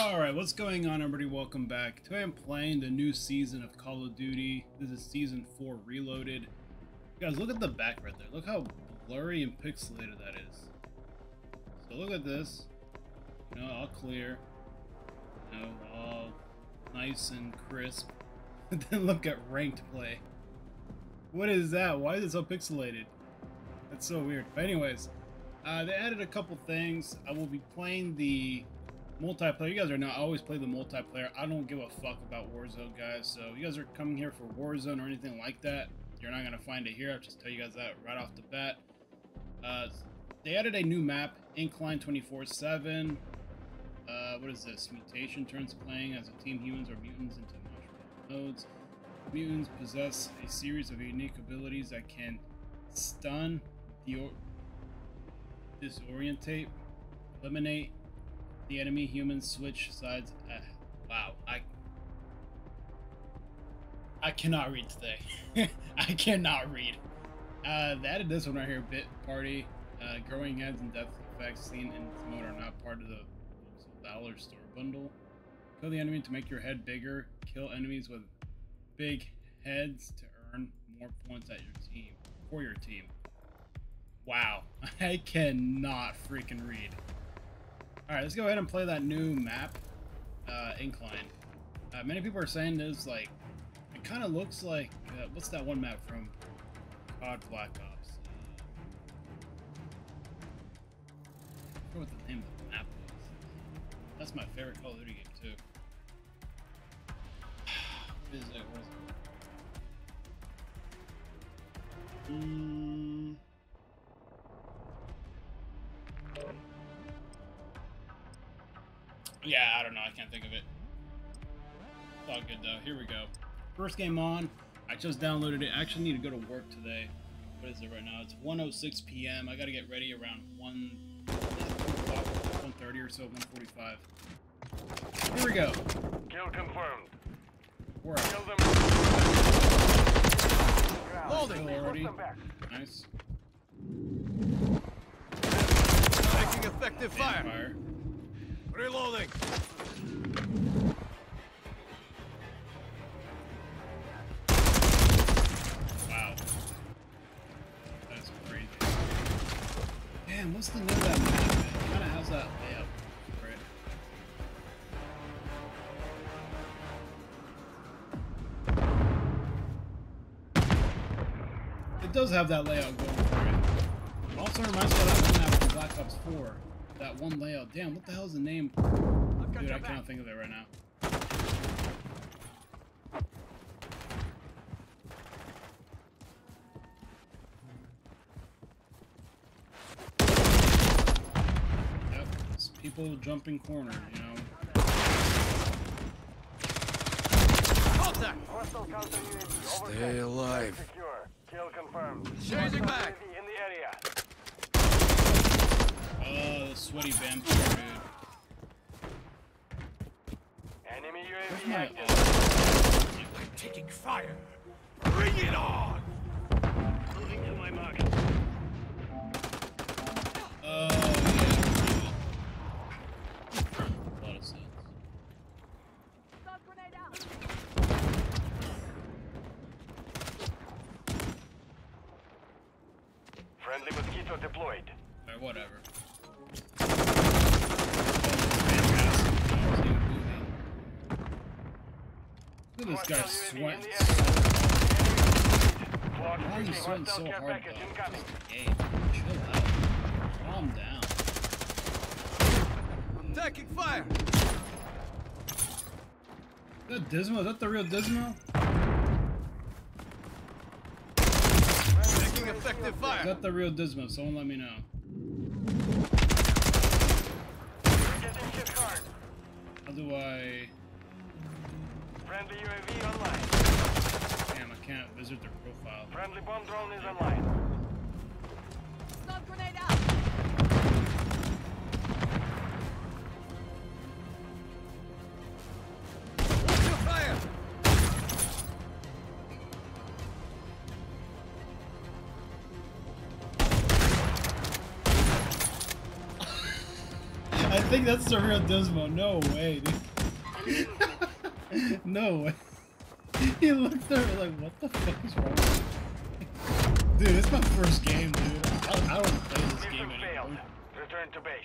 Alright, what's going on, everybody? Welcome back. Today I'm playing the new season of Call of Duty. This is Season 4 Reloaded. Guys, look at the back right there. Look how blurry and pixelated that is. So look at this. You know, all clear. You know, all nice and crisp. And then look at ranked play. What is that? Why is it so pixelated? That's so weird. But anyways, they added a couple things. I will be playing the multiplayer. You guys are not. I always play the multiplayer. I don't give a fuck about Warzone, guys. So if you guys are coming here for Warzone or anything like that, you're not gonna find it here. I'll just tell you guys that right off the bat. They added a new map, Incline 24/7. What is this? Mutation turns playing as a team. Humans or mutants into mushroom modes. Mutants possess a series of unique abilities that can stun, disorientate, eliminate the enemy. Humans switch sides. Wow, I cannot read today. I cannot read. They added this one right here, Bit Party. Growing heads and death effects seen in this mode are not part of the Valor Store bundle. Kill the enemy to make your head bigger. Kill enemies with big heads to earn more points at your team. For your team. Wow, I cannot freaking read. All right, let's go ahead and play that new map, Incline. Many people are saying this, like, it kind of looks like, what's that one map from COD Black Ops? I forget what the name of the map was. That's my favorite Call of Duty game, too. What is it? Where is it? Yeah, I don't know. I can't think of it. It's all good, though. Here we go. First game on. I just downloaded it. I actually need to go to work today. What is it right now? It's 1:06 p.m. I got to get ready around 1:30 or so, 1:45. Here we go. Kill confirmed. We're out. Kill them. Loading already. Nice. Making effective fire. Reloading. Wow. That's crazy. Damn, what's the name of that map? It kinda has that layout. Right. It does have that layout going for it. Also reminds me of that one map from Black Ops 4. That one layout. Damn, what the hell is the name? Dude, I cannot think of it right now. Yep, it's people jumping corner, you know. Stay alive. Kill confirmed. Changing back. In the area. The sweaty vampire dude. Enemy UAV active. I'm taking fire. Bring it on. Moving to my market. Oh yeah. A lot of sense. Stop grenade out. Friendly mosquito deployed. Alright, whatever. Look at this guy sweating. Why are you sweating so hard, though? Hey, chill out. Calm down. Attacking fire! Is that Dismo? Is that the real Dismo? Taking effective fire! Is that the real Dismo? Someone let me know. How do I... Friendly UAV online. Damn, I can't visit their profile. Friendly bomb drone is online. Stop grenade out. Fire. I think think that's the real Dismo. No way, dude. No way. He looked over like, what the fuck is wrong with you? Dude, it's my first game, dude. I don't play this game anymore. Return to base.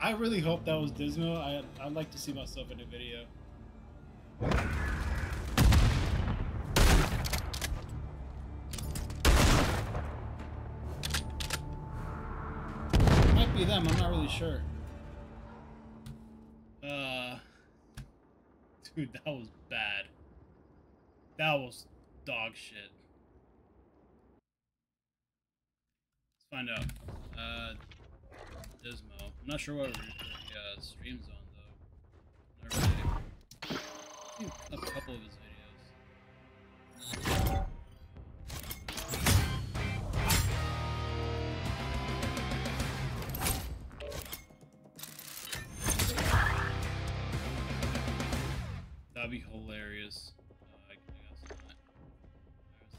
I really hope that was Dismo. I'd like to see myself in a video. It might be them, I'm not really sure. Dude, that was bad. That was dog shit. Let's find out. Dismo. I'm not sure what the stream's on though. Not really. A couple of his videos. That'd be hilarious.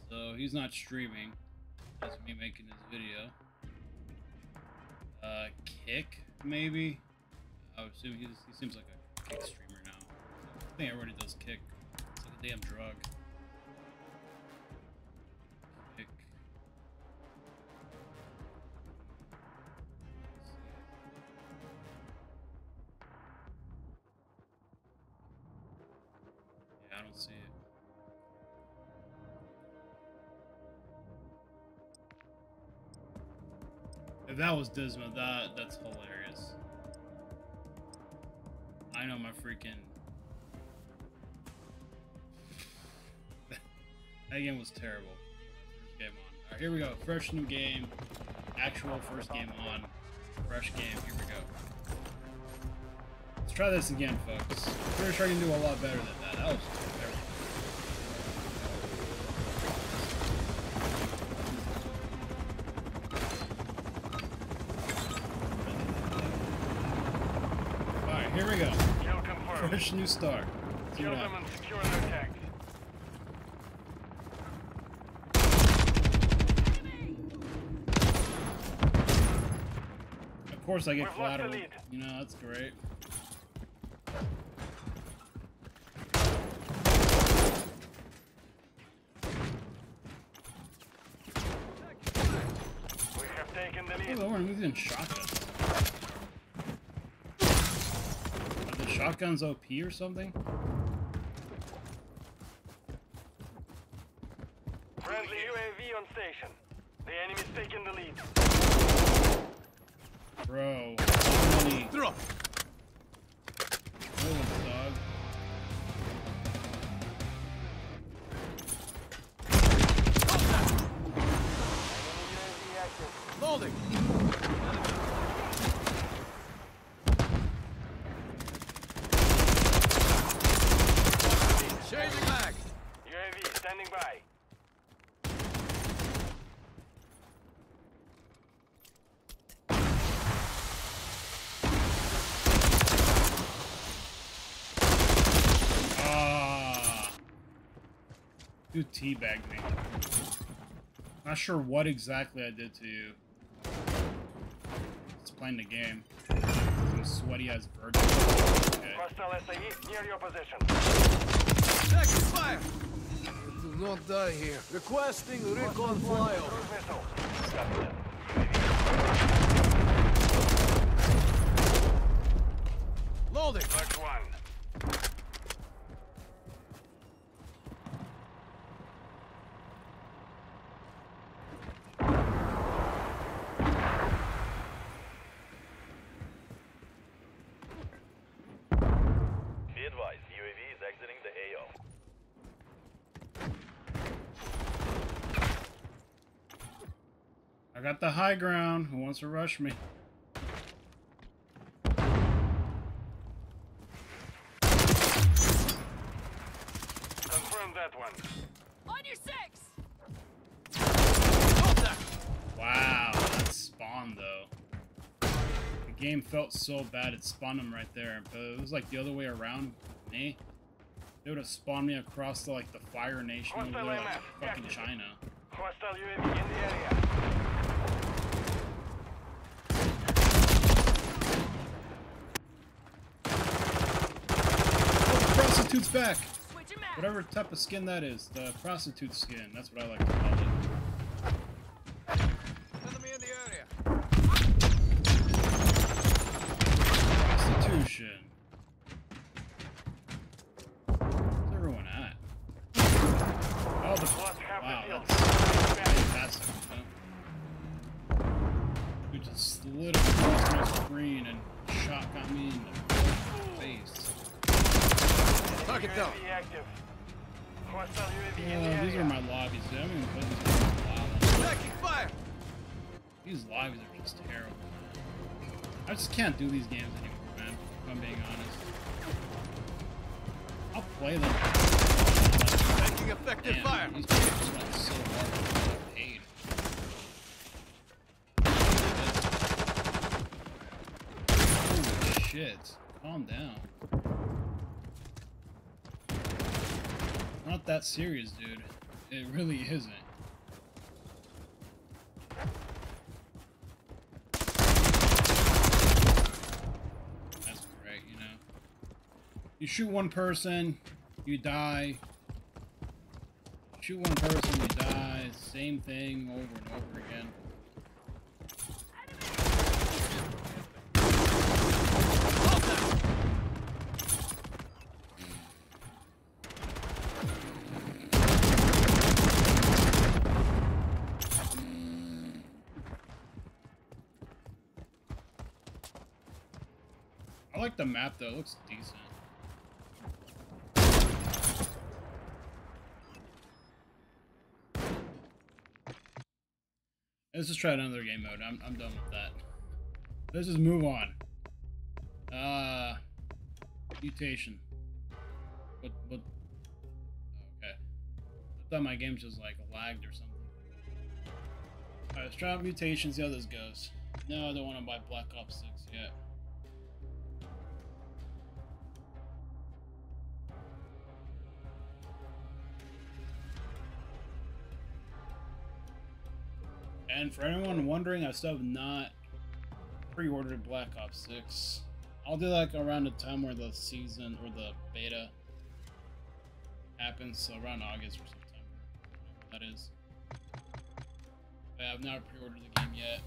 So he's not streaming. That's me making this video. Kick, maybe? I would assume he seems like a Kick streamer now. I think everybody does Kick. It's like a damn drug. Kick. Yeah, I don't see it. If that was Dismo, that's hilarious. I know my freaking... That game was terrible. First game on. Alright, here we go. Fresh new game. Actual first game on. Fresh game. Here we go. Let's try this again, folks. I'm pretty sure I can do a lot better than that. That was terrible. Here we go. Fresh new start. Kill them and secure their tanks. Of course I get flattered. You know, that's great. We have taken the lead. Oh, I'm using shotgun. Shotgun's OP or something? Friendly UAV on station. The enemy's taking the lead. Bro. Throw. Holy dog. Loading. You teabagged me. Not sure what exactly I did to you. It's playing the game. Some sweaty ass bird. Okay. Hostile SAE near your position. Second fire! Do not die here. Requesting recon flyover. Loading! Mark one. I got the high ground. Who wants to rush me? Confirm that one. On your six. Wow, that spawned though. The game felt so bad it spawned him right there, but it was like the other way around with me. They would have spawned me across the, like the Fire Nation over there, like fucking China. Hostile UAV in the area. shoots back. Whatever type of skin that is, the prostitute skin. That's what I like to call it. Enemy in the area. Prostitution. Where's everyone at? Oh, the wow, that's fantastic. Who just slid across my screen and shotgun me in the face. Target down. Yeah, these are my lobbies, dude. I haven't even played these games in a while. Fire. These lobbies are just terrible. I just can't do these games anymore, man, if I'm being honest. I'll play them. Making effective man, fire. These games just went so hard to get paid. Holy shit. Calm down. Not that serious, dude. It really isn't. That's great, you know. You shoot one person, you die. Shoot one person, you die. Same thing over and over again. I like the map though, it looks decent. Let's just try another game mode. I'm done with that. Let's just move on. Mutation. What okay. I thought my game just like lagged or something. Alright, let's try out Mutation, see how this goes. No, I don't want to buy Black Ops 6 yet. And for anyone wondering, I still have not pre-ordered Black Ops 6. I'll do like around the time where the season or the beta happens, so around August or September, that is. But I have not pre-ordered the game yet.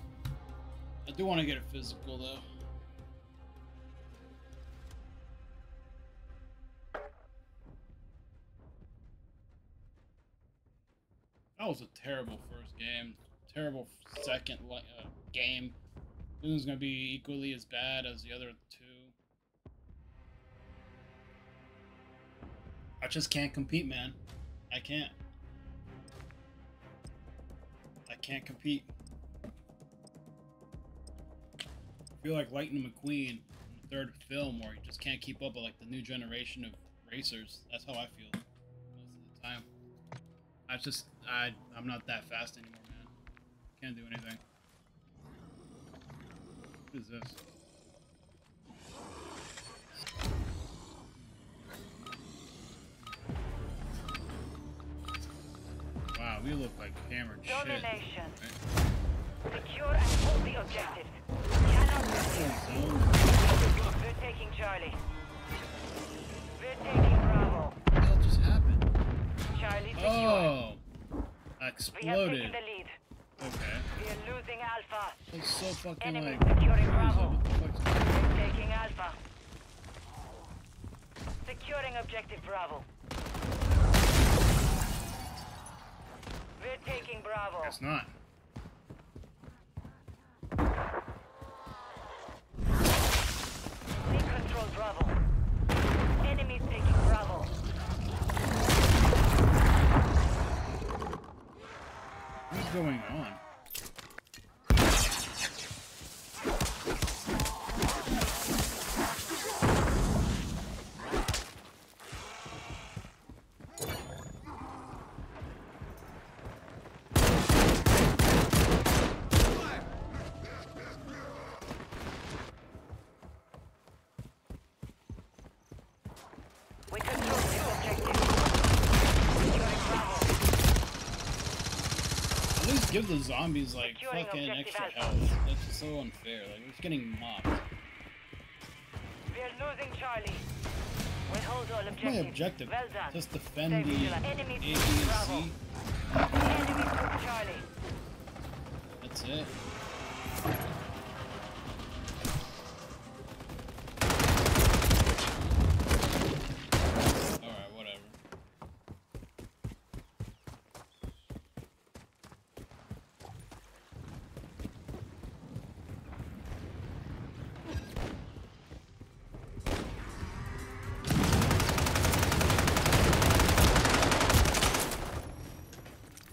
I do want to get it physical though. That was a terrible first game. Terrible second game. This one's gonna be equally as bad as the other two. I just can't compete, man. I can't. I can't compete. I feel like Lightning McQueen in the third film, where you just can't keep up with like the new generation of racers. That's how I feel most of the time. I'm not that fast anymore. Can't do anything. What is this? Wow, we look like hammered shit. Domination. Right. Secure and hold the objective. Cannot resist. We're taking Charlie. We're taking Bravo. What the hell just happened? Charlie secured. Oh! I exploded. We have taken the lead. Okay. We are losing Alpha. That's so fucking enemy like securing Bravo. Taking Alpha. Securing objective Bravo. We're taking Bravo. That's not. We control Bravo. Enemies taking Bravo. What's going on? Give the zombies like fucking extra health. That's just so unfair. Like, we're just getting mobbed. We're losing Charlie. That's my objective. Well done. Just defend the A, B, and C. That's it.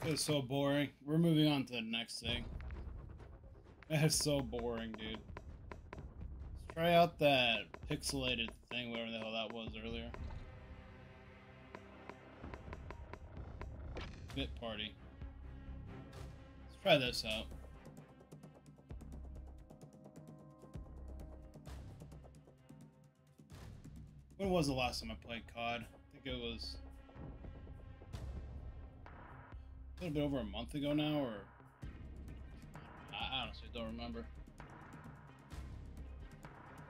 It's so boring. We're moving on to the next thing. That is so boring, dude. Let's try out that pixelated thing, whatever the hell that was earlier. Bit party. Let's try this out. When was the last time I played COD? I think it was a little bit over a month ago now, or I honestly don't remember.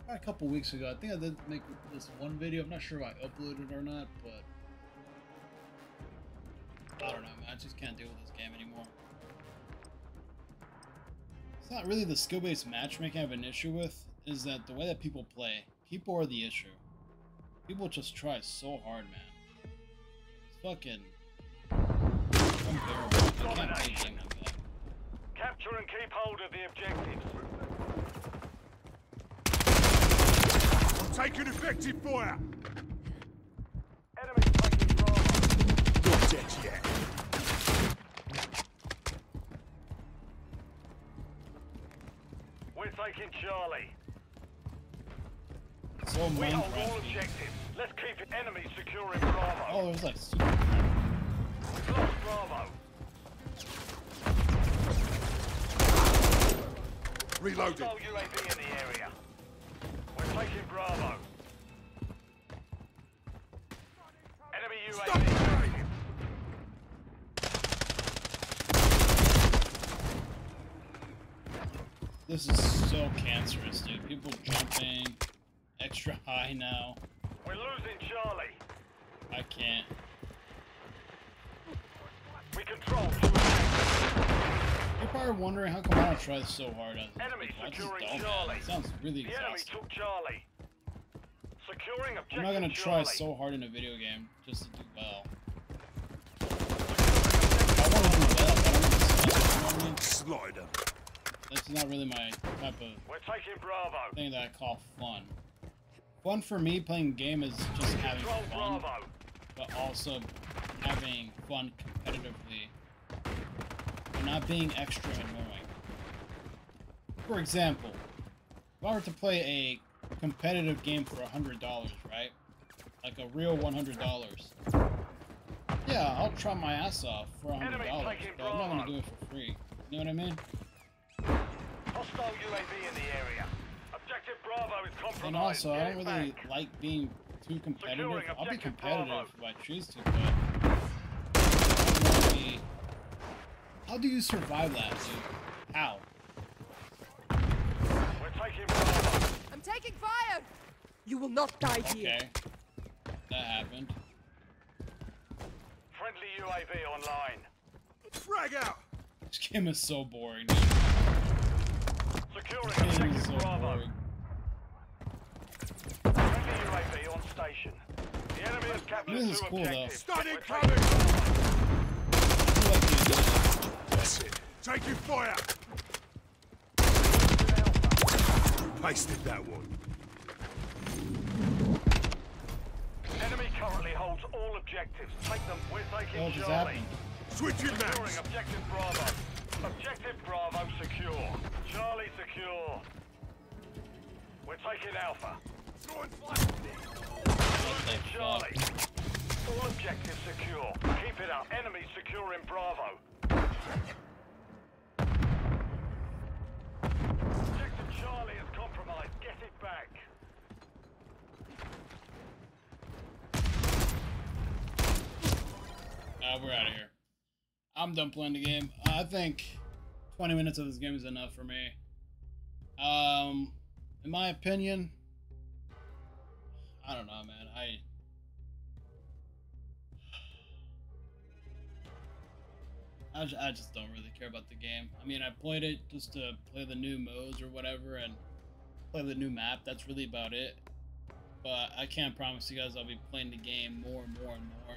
About a couple weeks ago, I think I did make this one video. I'm not sure if I uploaded it or not, but I don't know, man. I just can't deal with this game anymore. It's not really the skill-based matchmaking I have an issue with, is that the way that people play, people are the issue. People just try so hard, man. It's fucking... Domination. Capture and keep hold of the objectives. I'm taking effective fire. Enemy taking fire. Not dead yet. We're taking Charlie. So we hold all objectives. Let's keep enemies secure in Bravo. Oh, there's like super. Lost Bravo. Reloaded. UAV in the area. We're taking Bravo. Enemy UAV. This is so cancerous, dude. People jumping extra high now. We're losing Charlie. I can't. We control two objectives. You're probably wondering how come I don't try this so hard on enemy securing Charlie. It sounds really exhausting. The enemy took Charlie. Securing objective. I'm not gonna try so hard in a video game just to do well. I wanna do well, but I don't slider. That's not really my type of thing that I call fun. Fun for me playing game is just having fun, but also having fun competitively and not being extra annoying. For example, if I were to play a competitive game for $100, right? Like a real $100. Yeah, I'll try my ass off for $100, but I'm not gonna do it for free. You know what I mean? Hostile UAV in the area. Objective Bravo is compromised. And also, I don't really like being too competitive. I'll be competitive if I choose to, but how do you survive that, dude? How? We're taking fire. I'm taking fire! You will not die here. Okay. That happened. Friendly UAV online. Frag out! This game is so boring, dude. Securing objective Bravo. Friendly UAV on station. The enemy has captured two objectives. Stunning coming! Taking fire! Wasted that one. Enemy currently holds all objectives. Take them, we're taking Charlie. Switching maps. Securing objective Bravo. Objective Bravo secure. Charlie secure. We're taking Alpha. Losing Charlie. All objectives secure. Keep it up. Enemy securing Bravo. Objective Charlie is compromised. Get it back. We're out of here. I'm done playing the game. I think 20 minutes of this game is enough for me. In my opinion, I don't know, man. I just don't really care about the game. I mean, I played it just to play the new modes or whatever and play the new map. That's really about it. But I can't promise you guys I'll be playing the game more and more and more.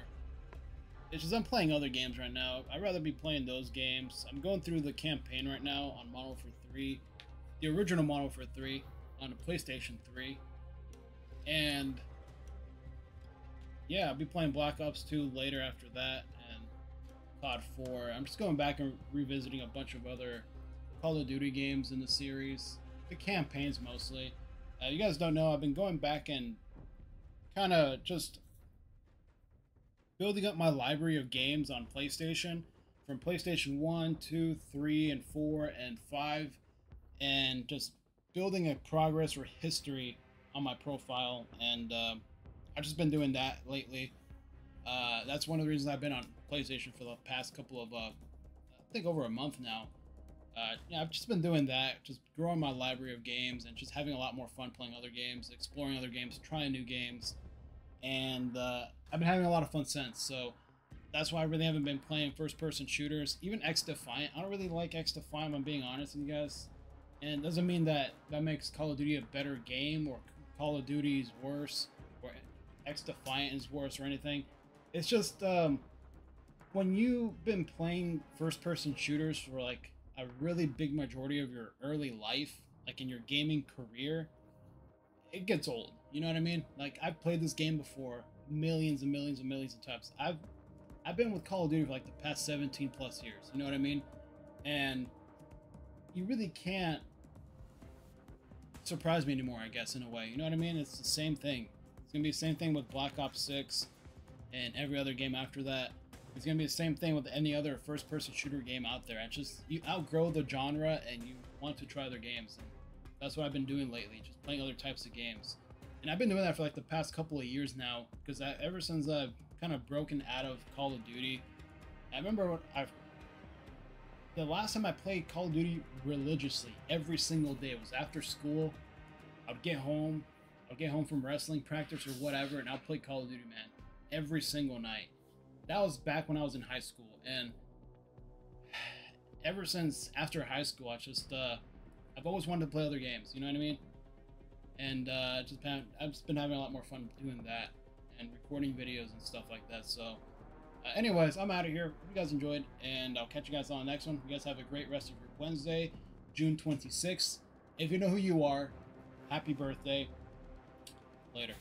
It's just I'm playing other games right now. I'd rather be playing those games. I'm going through the campaign right now on Modern Warfare 3. The original Modern Warfare 3 on the PlayStation 3. And yeah, I'll be playing Black Ops 2 later after that and COD 4. I'm just going back and revisiting a bunch of other Call of Duty games in the series. The campaigns mostly. You guys don't know, I've been going back and kind of just building up my library of games on PlayStation from PlayStation 1, 2, 3, and 4, and 5, and just building a progress or history on my profile, and I've just been doing that lately. That's one of the reasons I've been on PlayStation for the past couple of, I think over a month now. Yeah, I've just been doing that, just growing my library of games and just having a lot more fun playing other games, exploring other games, trying new games, and I've been having a lot of fun since. So that's why I really haven't been playing first-person shooters, even X Defiant. I don't really like X Defiant, if I'm being honest with you guys, and it doesn't mean that that makes Call of Duty a better game or Call of Duty is worse or X Defiant is worse or anything. It's just when you've been playing first-person shooters for like a really big majority of your early life, like in your gaming career, it gets old. You know what I mean? Like, I've played this game before millions and millions and millions of times. I've been with Call of Duty for like the past 17 plus years. You know what I mean? And you really can't surprise me anymore, I guess, in a way. You know what I mean? It's the same thing. It's gonna be the same thing with Black Ops 6 and every other game after that. It's going to be the same thing with any other first-person shooter game out there. It's just, you outgrow the genre and you want to try other games. And that's what I've been doing lately, just playing other types of games. And I've been doing that for like the past couple of years now, because ever since I've kind of broken out of Call of Duty, I remember what the last time I played Call of Duty religiously, every single day, it was after school. I'd get home from wrestling practice or whatever, and I'll play Call of Duty, man, every single night. That was back when I was in high school, and ever since after high school, I just, I've always wanted to play other games, you know what I mean? And I've just been having a lot more fun doing that and recording videos and stuff like that. So anyways, I'm out of here. Hope you guys enjoyed, and I'll catch you guys on the next one. You guys have a great rest of your Wednesday, June 26th. If you know who you are, happy birthday. Later.